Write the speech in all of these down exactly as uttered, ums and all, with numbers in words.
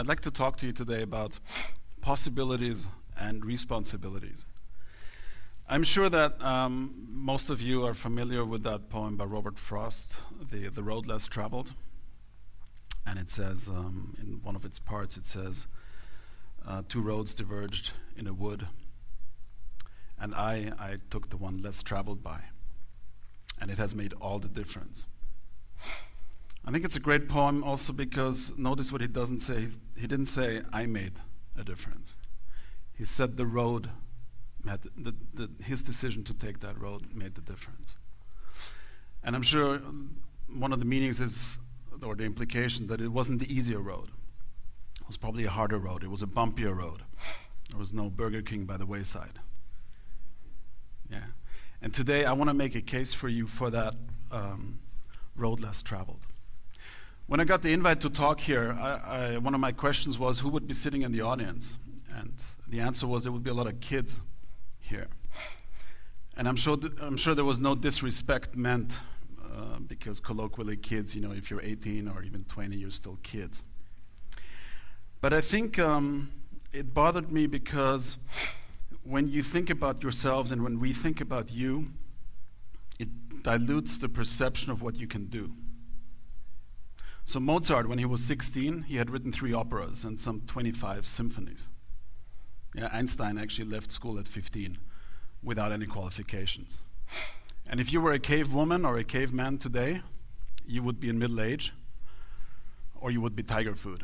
I'd like to talk to you today about possibilities and responsibilities. I'm sure that um, most of you are familiar with that poem by Robert Frost, The, the Road Less Traveled. And it says, um, in one of its parts, it says, uh, two roads diverged in a wood, and I, I took the one less traveled by, and it has made all the difference. I think it's a great poem also because notice what he doesn't say. He didn't say, I made a difference. He said the road, had the, the, his decision to take that road made the difference. And I'm sure one of the meanings is, or the implication, that it wasn't the easier road. It was probably a harder road. It was a bumpier road. There was no Burger King by the wayside. Yeah. And today I want to make a case for you for that um, road less traveled. When I got the invite to talk here, I, I, one of my questions was who would be sitting in the audience? And the answer was there would be a lot of kids here. And I'm sure, th I'm sure there was no disrespect meant uh, because colloquially kids, you know, if you're eighteen or even twenty, you're still kids. But I think um, it bothered me because when you think about yourselves and when we think about you, it dilutes the perception of what you can do. So Mozart, when he was sixteen, he had written three operas and some twenty-five symphonies. Yeah, Einstein actually left school at fifteen without any qualifications. And if you were a cave woman or a caveman today, you would be in middle age or you would be tiger food.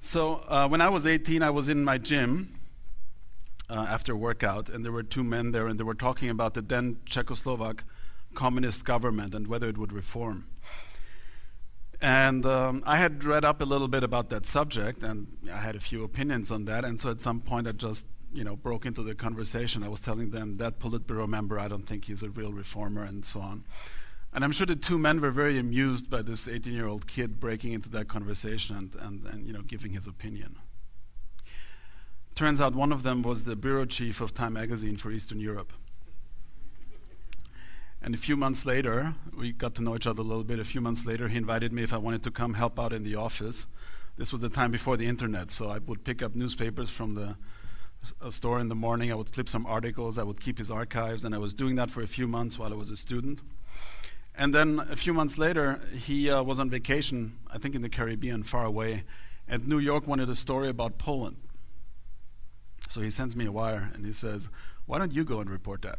So uh, when I was eighteen, I was in my gym uh, after workout, and there were two men there, and they were talking about the then Czechoslovak communist government and whether it would reform. And um, I had read up a little bit about that subject, and I had a few opinions on that, and so at some point I just, you know, broke into the conversation. I was telling them, that Politburo member, I don't think he's a real reformer, and so on. And I'm sure the two men were very amused by this eighteen-year-old kid breaking into that conversation and, and, and you know, giving his opinion. Turns out one of them was the bureau chief of Time Magazine for Eastern Europe. And a few months later, we got to know each other a little bit. A few months later, he invited me if I wanted to come help out in the office. This was the time before the internet, so I would pick up newspapers from the uh, store in the morning. I would clip some articles. I would keep his archives, and I was doing that for a few months while I was a student. And then a few months later, he uh, was on vacation, I think in the Caribbean, far away, and New York wanted a story about Poland. So he sends me a wire and he says, why don't you go and report that?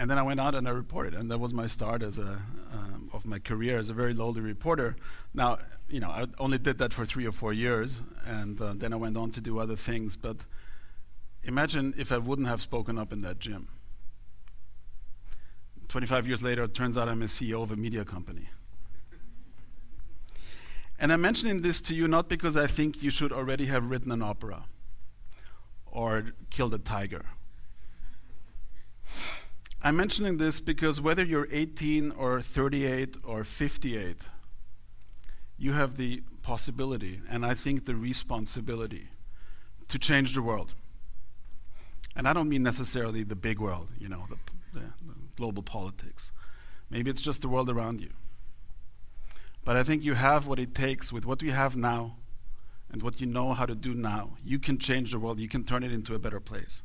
And then I went out and I reported, and that was my start as a, um, of my career as a very lowly reporter. Now, you know, I only did that for three or four years, and uh, then I went on to do other things, but imagine if I wouldn't have spoken up in that gym. twenty-five years later, it turns out I'm a C E O of a media company. And I'm mentioning this to you not because I think you should already have written an opera or killed a tiger. I'm mentioning this because whether you're eighteen or thirty-eight or fifty-eight, you have the possibility, and I think the responsibility, to change the world. And I don't mean necessarily the big world, you know, the, the, the global politics. Maybe it's just the world around you. But I think you have what it takes with what you have now and what you know how to do now. You can change the world. You can turn it into a better place.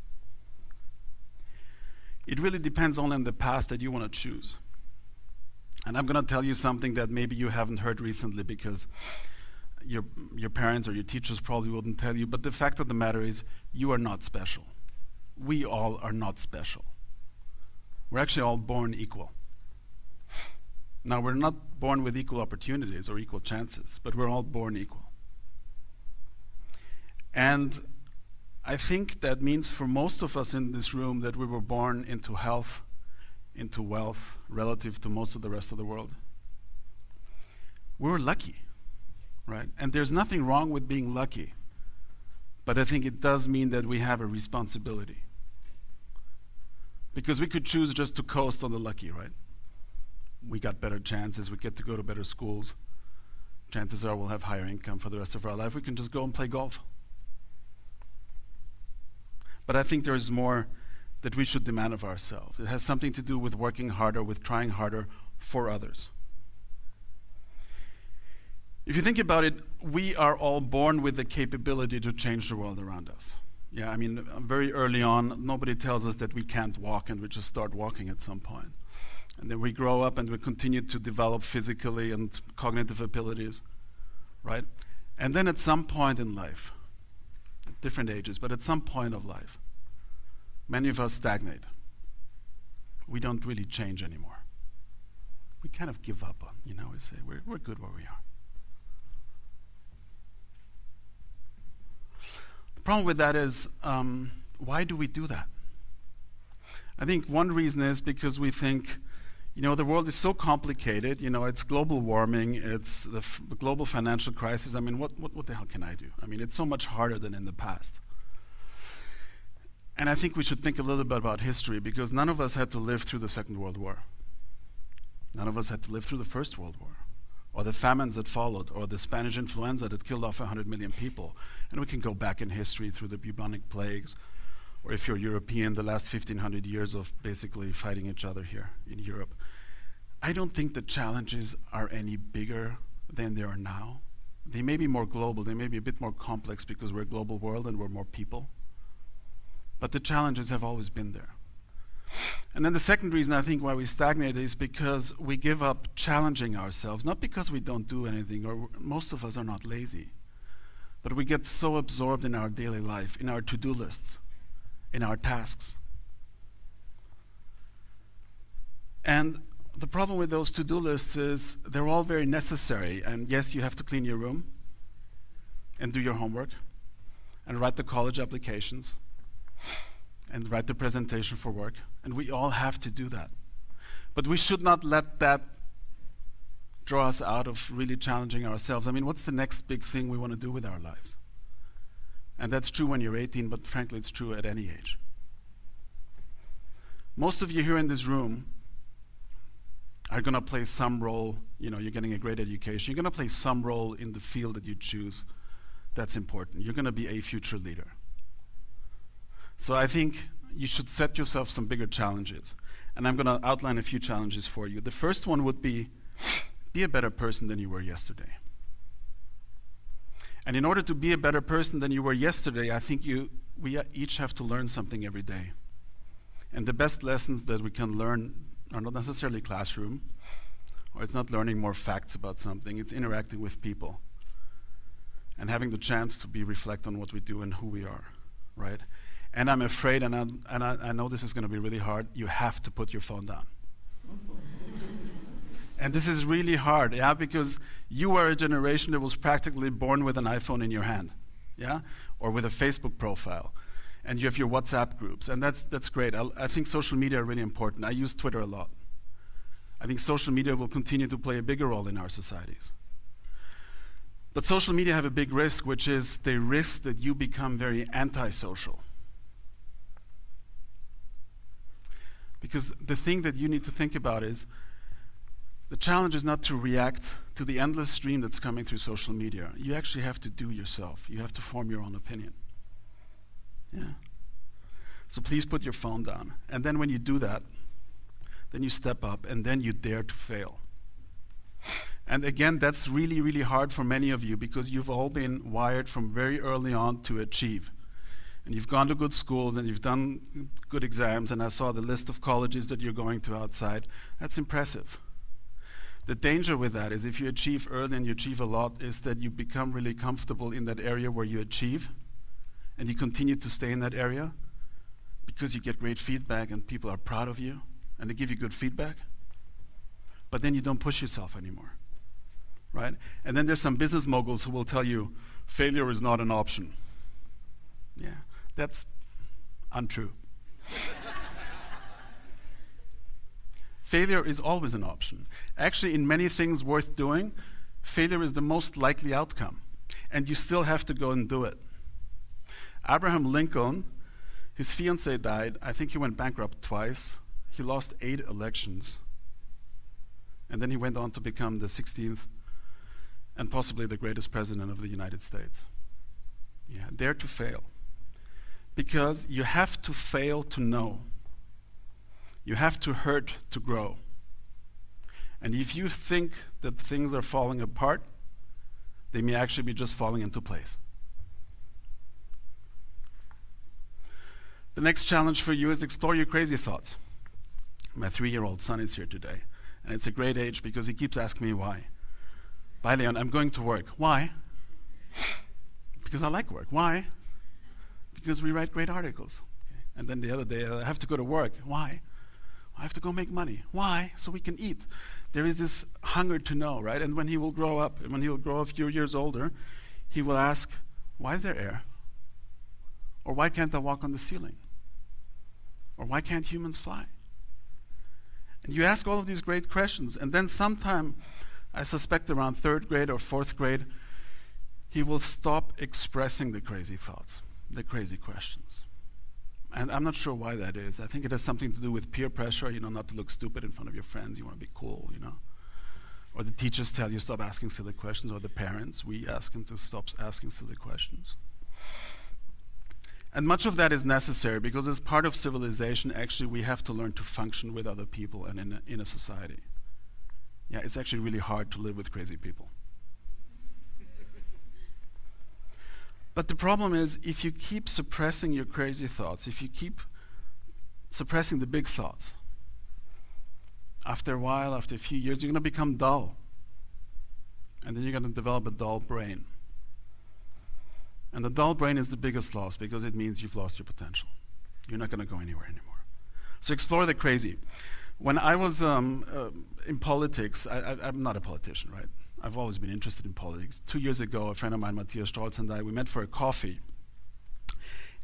It really depends only on the path that you want to choose. And I'm going to tell you something that maybe you haven't heard recently because your, your parents or your teachers probably wouldn't tell you, but the fact of the matter is you are not special. We all are not special. We're actually all born equal. Now, we're not born with equal opportunities or equal chances, but we're all born equal. And I think that means for most of us in this room that we were born into health, into wealth, relative to most of the rest of the world. We were lucky, right? And there's nothing wrong with being lucky, but I think it does mean that we have a responsibility. Because we could choose just to coast on the lucky, right? We got better chances, we get to go to better schools. Chances are we'll have higher income for the rest of our life. We can just go and play golf. But I think there is more that we should demand of ourselves. It has something to do with working harder, with trying harder for others. If you think about it, we are all born with the capability to change the world around us. Yeah, I mean, very early on, nobody tells us that we can't walk and we just start walking at some point. And then we grow up and we continue to develop physically and cognitive abilities, right? And then at some point in life, at different ages, but at some point of life, many of us stagnate. We don't really change anymore. We kind of give up on, you know, we say, we're, we're good where we are. The problem with that is, um, why do we do that? I think one reason is because we think, you know, the world is so complicated, you know, it's global warming, it's the, f the global financial crisis. I mean, what, what, what the hell can I do? I mean, it's so much harder than in the past. And I think we should think a little bit about history, because none of us had to live through the Second World War. None of us had to live through the First World War, or the famines that followed, or the Spanish influenza that killed off one hundred million people. And we can go back in history through the bubonic plagues, or if you're European, the last fifteen hundred years of basically fighting each other here in Europe. I don't think the challenges are any bigger than they are now. They may be more global, they may be a bit more complex because we're a global world and we're more people. But the challenges have always been there. And then the second reason I think why we stagnate is because we give up challenging ourselves, not because we don't do anything, or most of us are not lazy, but we get so absorbed in our daily life, in our to-do lists, in our tasks. And the problem with those to-do lists is they're all very necessary, and yes, you have to clean your room, and do your homework, and write the college applications, and write the presentation for work, and we all have to do that. But we should not let that draw us out of really challenging ourselves. I mean, what's the next big thing we want to do with our lives? And that's true when you're eighteen, but frankly, it's true at any age. Most of you here in this room are going to play some role, you know, you're getting a great education, you're going to play some role in the field that you choose. That's important. You're going to be a future leader. So I think you should set yourself some bigger challenges. And I'm going to outline a few challenges for you. The first one would be, be a better person than you were yesterday. And in order to be a better person than you were yesterday, I think you, we each have to learn something every day. And the best lessons that we can learn are not necessarily classroom, or it's not learning more facts about something, it's interacting with people and having the chance to be reflect on what we do and who we are, right? And I'm afraid, and, I'm, and I, I know this is going to be really hard, you have to put your phone down. And this is really hard, yeah, because you were a generation that was practically born with an iPhone in your hand, yeah, or with a Facebook profile, and you have your WhatsApp groups, and that's, that's great. I, I think social media are really important. I use Twitter a lot. I think social media will continue to play a bigger role in our societies. But social media have a big risk, which is the risk that you become very antisocial. Because the thing that you need to think about is, the challenge is not to react to the endless stream that's coming through social media. You actually have to do yourself. You have to form your own opinion. Yeah. So please put your phone down. And then when you do that, then you step up and then you dare to fail. And again, that's really, really hard for many of you because you've all been wired from very early on to achieve. And you've gone to good schools, and you've done good exams, and I saw the list of colleges that you're going to outside. That's impressive. The danger with that is if you achieve early and you achieve a lot, is that you become really comfortable in that area where you achieve, and you continue to stay in that area because you get great feedback and people are proud of you, and they give you good feedback, but then you don't push yourself anymore, right? And then there's some business moguls who will tell you, failure is not an option. Yeah. That's untrue. Failure is always an option. Actually, in many things worth doing, failure is the most likely outcome, and you still have to go and do it. Abraham Lincoln, his fiancée died. I think he went bankrupt twice. He lost eight elections, and then he went on to become the sixteenth and possibly the greatest president of the United States. Yeah, dare to fail. Because you have to fail to know. You have to hurt to grow. And if you think that things are falling apart, They may actually be just falling into place. The next challenge for you is explore your crazy thoughts. My three-year-old son is here today, and it's a great age because he keeps asking me why. Bye, Leon, I'm going to work. Why? Because I like work. Why? Because we write great articles. Okay. And then the other day, I have to go to work. Why? I have to go make money. Why? So we can eat. There is this hunger to know, right? And when he will grow up, when he will grow a few years older, he will ask, why is there air? Or why can't I walk on the ceiling? Or why can't humans fly? And you ask all of these great questions, and then sometime, I suspect around third grade or fourth grade, he will stop expressing the crazy thoughts, the crazy questions. And I'm not sure why that is. I think it has something to do with peer pressure, you know, not to look stupid in front of your friends, you want to be cool, you know. Or the teachers tell you stop asking silly questions, or the parents, we ask them to stop asking silly questions. And much of that is necessary because as part of civilization, actually, we have to learn to function with other people and in a, in a society. Yeah, it's actually really hard to live with crazy people. But the problem is, if you keep suppressing your crazy thoughts, if you keep suppressing the big thoughts, after a while, after a few years, you're going to become dull. And then you're going to develop a dull brain. And the dull brain is the biggest loss because it means you've lost your potential. You're not going to go anywhere anymore. So explore the crazy. When I was um, uh, in politics, I, I, I'm not a politician, right? I've always been interested in politics. Two years ago, a friend of mine, Matthias Stolz, and I, we met for a coffee.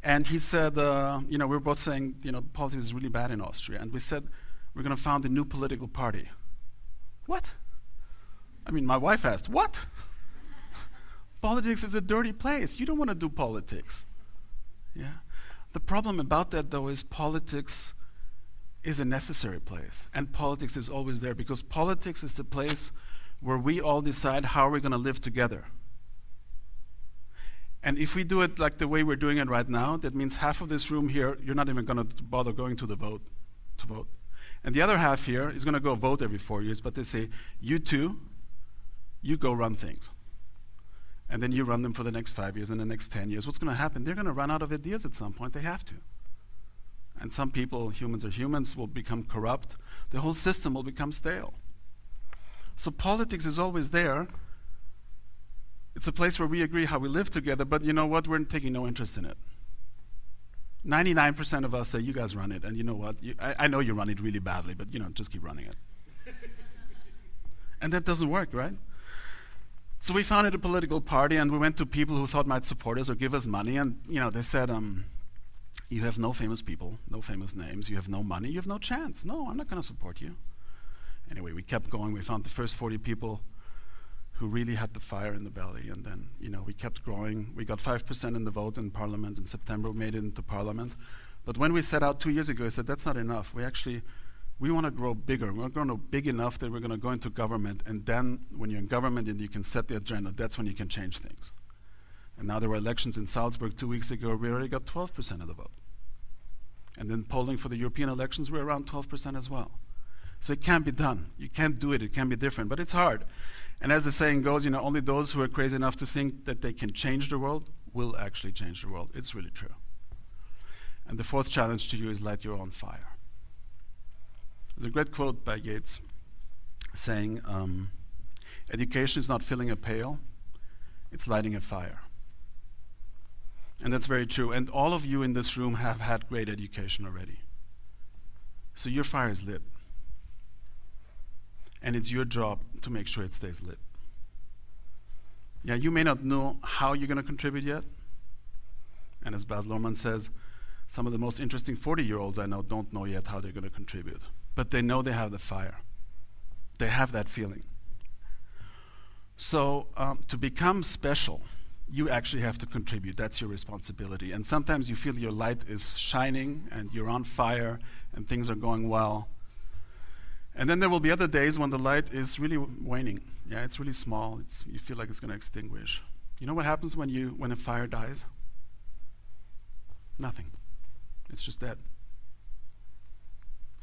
And he said, uh, you know, we were both saying, you know, politics is really bad in Austria. And we said, we're going to found a new political party. What? I mean, my wife asked, what? Politics is a dirty place. You don't want to do politics. Yeah. The problem about that, though, is politics is a necessary place. And politics is always there because politics is the place where we all decide how we're going to live together. And if we do it like the way we're doing it right now, that means half of this room here, you're not even going to bother going to the vote, to vote. And the other half here is going to go vote every four years, but they say, you two, you go run things. And then you run them for the next five years and the next ten years. What's going to happen? They're going to run out of ideas at some point. They have to. And some people, humans are humans, will become corrupt. The whole system will become stale. So politics is always there. It's a place where we agree how we live together, but you know what? We're taking no interest in it. ninety-nine percent of us say, you guys run it, and you know what? You, I, I know you run it really badly, but you know, just keep running it. And that doesn't work, right? So we founded a political party, and we went to people who thought might support us or give us money, and you know, they said, um, you have no famous people, no famous names, you have no money, you have no chance. No, I'm not going to support you. Anyway, we kept going. We found the first forty people who really had the fire in the belly, and then you know, we kept growing. We got five percent in the vote in Parliament in September, we made it into Parliament. But when we set out two years ago, I said, that's not enough. We actually We want to grow bigger. We're going to grow big enough that we're going to go into government, and then when you're in government and you can set the agenda, that's when you can change things. And now there were elections in Salzburg two weeks ago. We already got twelve percent of the vote. And then polling for the European elections, we're around twelve percent as well. So it can be done. You can't do it. It can be different, but it's hard. And as the saying goes, you know, only those who are crazy enough to think that they can change the world will actually change the world. It's really true. And the fourth challenge to you is light your own fire. There's a great quote by Yeats saying, um, education is not filling a pail, it's lighting a fire. And that's very true. And all of you in this room have had great education already. So your fire is lit. And it's your job to make sure it stays lit. Yeah, you may not know how you're going to contribute yet. And as Baz Luhrmann says, some of the most interesting forty-year-olds I know don't know yet how they're going to contribute. But they know they have the fire. They have that feeling. So um, to become special, you actually have to contribute. That's your responsibility. And sometimes you feel your light is shining and you're on fire and things are going well. And then there will be other days when the light is really waning. Yeah, it's really small. It's, you feel like it's going to extinguish. You know what happens when, you, when a fire dies? Nothing. It's just dead.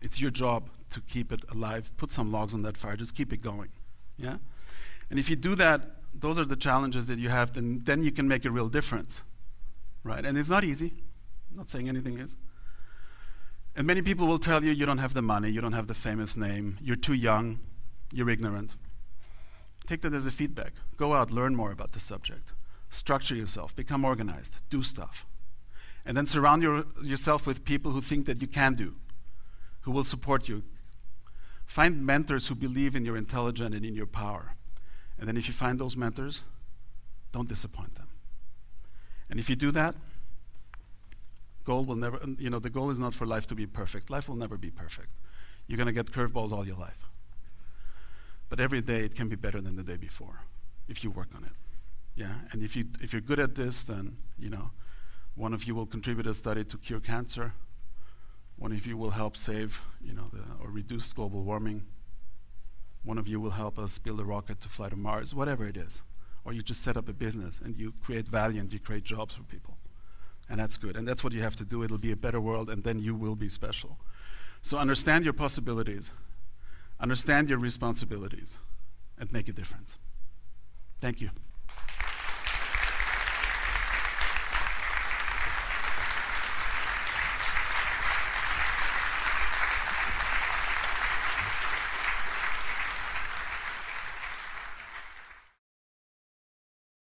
It's your job to keep it alive, put some logs on that fire, just keep it going, yeah? And if you do that, those are the challenges that you have, and then you can make a real difference, right? And it's not easy. I'm not saying anything is. And many people will tell you, you don't have the money, you don't have the famous name, you're too young, you're ignorant. Take that as a feedback. Go out, learn more about the subject. Structure yourself, become organized, do stuff. And then surround your, yourself with people who think that you can do, who will support you. Find mentors who believe in your intelligence and in your power. And then if you find those mentors, don't disappoint them. And if you do that, goal will never, you know, the goal is not for life to be perfect. Life will never be perfect. You're gonna get curveballs all your life. But every day it can be better than the day before, if you work on it. Yeah, and if you if you're good at this, then you know, one of you will contribute a study to cure cancer. One of you will help save, you know, the, or reduce global warming. One of you will help us build a rocket to fly to Mars, whatever it is. Or you just set up a business and you create value and you create jobs for people. And that's good, and that's what you have to do. It'll be a better world, and then you will be special. So understand your possibilities, understand your responsibilities, and make a difference. Thank you.